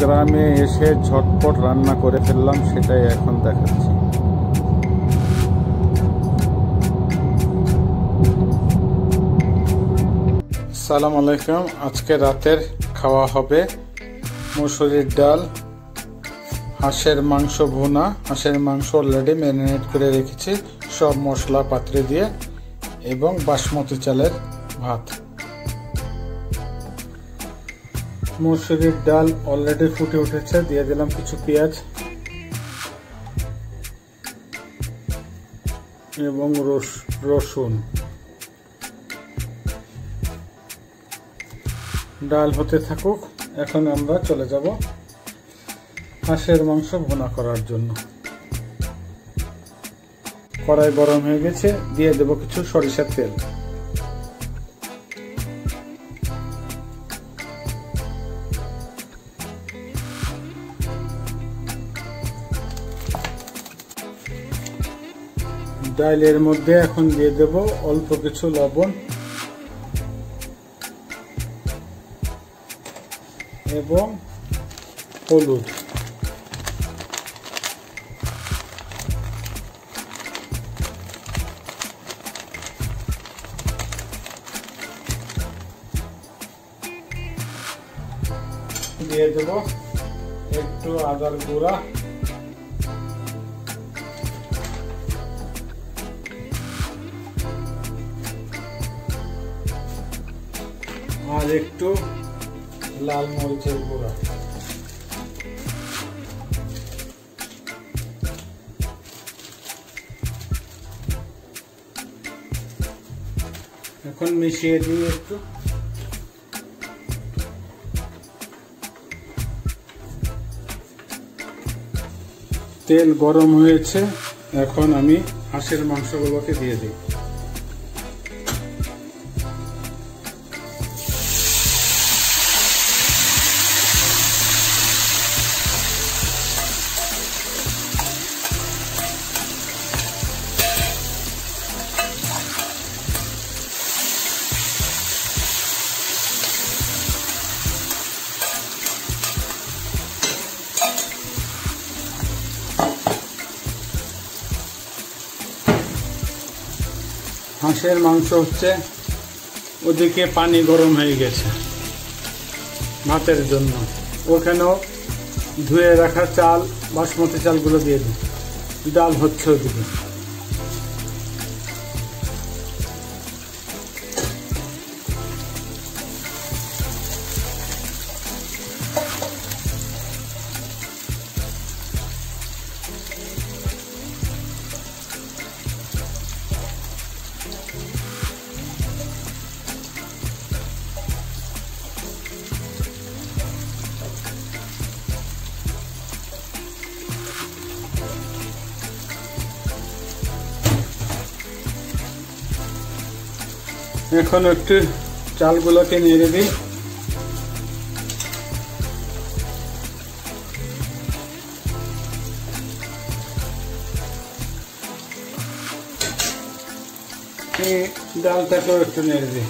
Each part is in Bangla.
গ্রামে এসে ঝটপট রান্না করে ফেললাম, সেটাই এখন দেখাচ্ছি। সালাম আলাইকুম। আজকে রাতের খাওয়া হবে মসুরির ডাল, হাঁসের মাংস ভুনা। হাঁসের মাংস অলরেডি ম্যারিনেট করে রেখেছি সব মশলা পাত্রে দিয়ে, এবং বাসমতি চালের ভাত। মসুরির ডাল অলরেডি ফুটে উঠেছে, দিয়ে দিলাম কিছু পেঁয়াজ এবং রসুন। ডাল হতে থাকুক, এখন আমরা চলে যাব হাঁসের মাংস ভুনা করার জন্য। কড়াই গরম হয়ে গেছে, দিয়ে দেব কিছু সরিষার তেল। ডালের মধ্যে এখন দিয়ে দেব অল্প কিছু লবণ এবং হলুদ। দিয়ে দেব একটু আদার গুঁড়া, আর একটু লাল মরিচের গুঁড়া। এখন মিশিয়ে দিই একটু। তেল গরম হয়েছে, এখন আমি হাঁসের মাংসগুলোকে দিয়ে দিই। হাঁসের মাংস হচ্ছে, ওদিকে পানি গরম হয়ে গেছে ভাতের জন্য। ওখানেও ধুয়ে রাখা চাল, বাসমতি চালগুলো দিয়ে দিই। ডাল হচ্ছে ওদিকে। এখন একটু চালগুলোকে নেড়ে দিই। ডালটাকেও একটু নেড়ে দিই।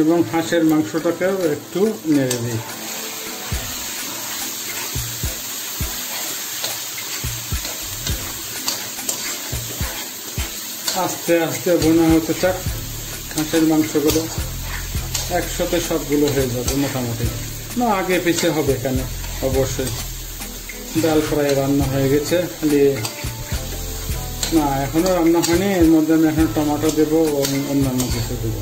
এবং হাঁসের মাংসটাকেও একটু নেড়ে দিই। আস্তে আস্তে ভুনা হতে থাক হাঁসের মাংসগুলো, একসাথে সবগুলো হয়ে যাবে মোটামুটি, না আগে পিছিয়ে হবে কেন অবশ্যই। ডাল ফ্রাই রান্না হয়ে গেছে, খালি না এখনও রান্না হয়নি, এর মধ্যে আমি এখন টমেটো দেবো, অন্যান্য কিছু দেবো।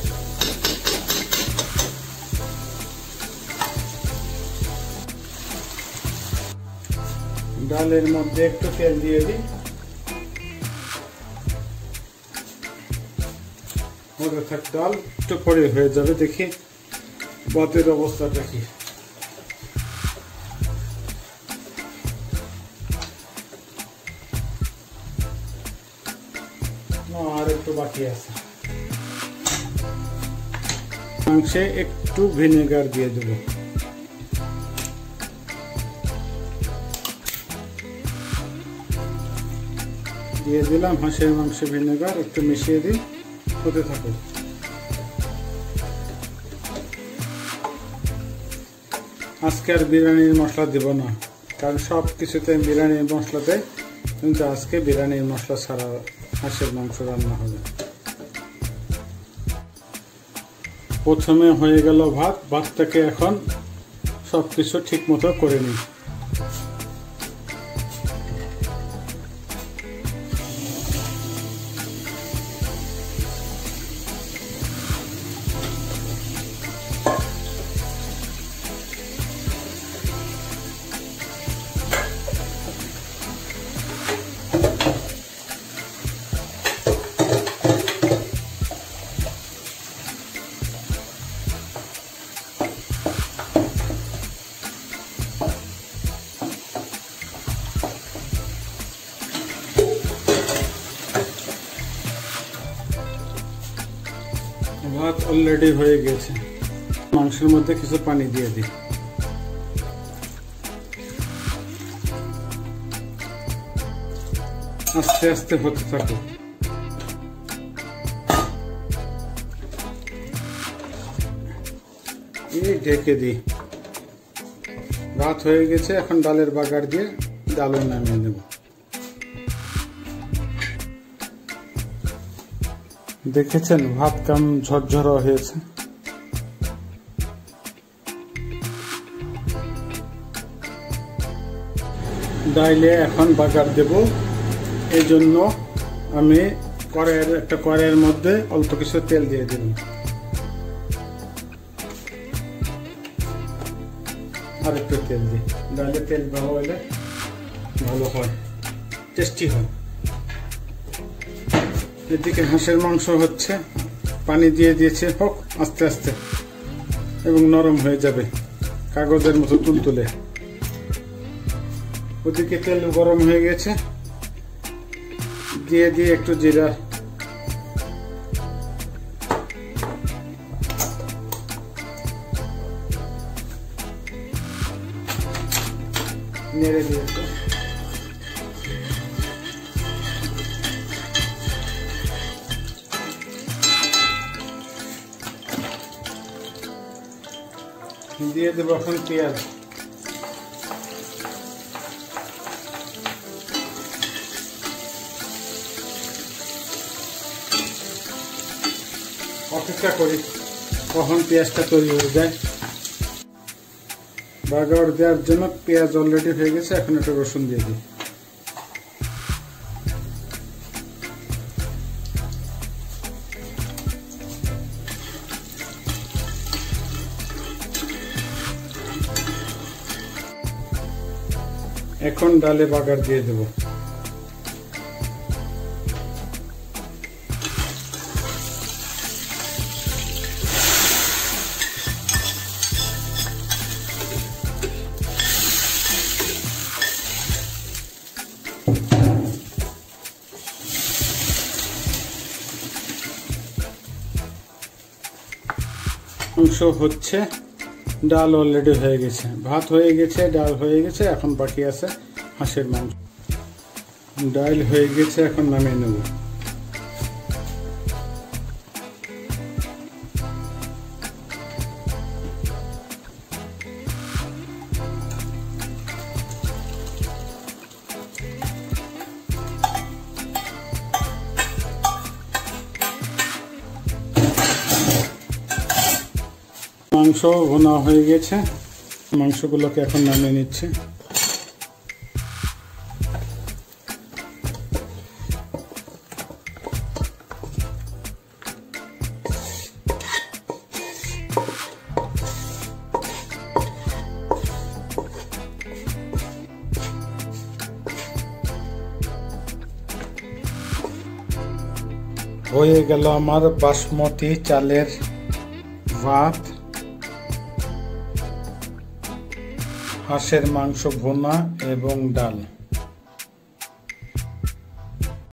ডালের মধ্যে একটু তেল দিয়ে দিই, হতে থাক ডাল, একটু পরে হয়ে যাবে। দেখি ভাতের অবস্থাটা কি। আর একটু বাকি আছে। মাংসে একটু ভিনেগার দিয়ে দেব। দিয়ে দিলাম হাঁসের মাংস ভিনেগার, একটু মিশিয়ে দিই, হতে থাকুক। আজকে আর বিরিয়ানির মশলা দেব না, কারণ সব কিছুতে বিরিয়ানির মশলাতে, কিন্তু আজকে বিরিয়ানির মশলা ছাড়া হাঁসের মাংস রান্না হবে। প্রথমে হয়ে গেল ভাত, ভাতটাকে এখন সব কিছু ঠিক মতো করে নিই। ভাত অলরেডি হয়ে গেছে, মাংসের মধ্যে কিছু পানি দিয়ে দিই। আস্তে আস্তে হতে থাকুক। ঢেকে দিই। ভাত হয়ে গেছে, এখন ডালের বাগার দিয়ে ডালও নামিয়ে নেব। দেখেছেন ভাত কেমন ঝরঝরা হয়েছে। ডাইলে এখন বাগার দেব, এই জন্য আমি কড়াইয়ের মধ্যে অল্প কিছু তেল দিয়ে দিলাম, আর একটু তেল দিই। ডাইলে তেল ভালো হলে ভালো হয়, টেস্টি হয়। এদিকে হাঁসের মাংস হচ্ছে, পানি দিয়ে দিয়েছে, হোক আস্তে আস্তে, এবং নরম হয়ে যাবে কাগজের মতো তুলতুলে। ওদিকে তেল গরম হয়ে গেছে, দিয়ে দিয়ে একটু জিরা, নেড়ে দিয়েছে। দিয়ে দেবো এখন পেঁয়াজ। অপেক্ষা করি কখন পেঁয়াজটা তৈরি হয়ে যায়। বাগার দেওয়ার জন্য পেঁয়াজ অলরেডি হয়ে গেছে, এখন একটু রসুন দিয়ে দিই। এখন ডালে বাগার দিয়ে দেব। মাংস হচ্ছে, ডাল অলরেডি হয়ে গেছে, ভাত হয়ে গেছে, ডাল হয়ে গেছে, এখন বাকি আছে হাঁসের মাংস। ডাল হয়ে গেছে, এখন নামিয়ে নেব। মাংস ভোনা হয়ে গেছে, মাংসগুলোকে এখন নামিয়ে নিচ্ছে। হয়ে গেল আমার বাসমতি চালের ভাত, হাঁসের মাংস ভুনা এবং ডাল।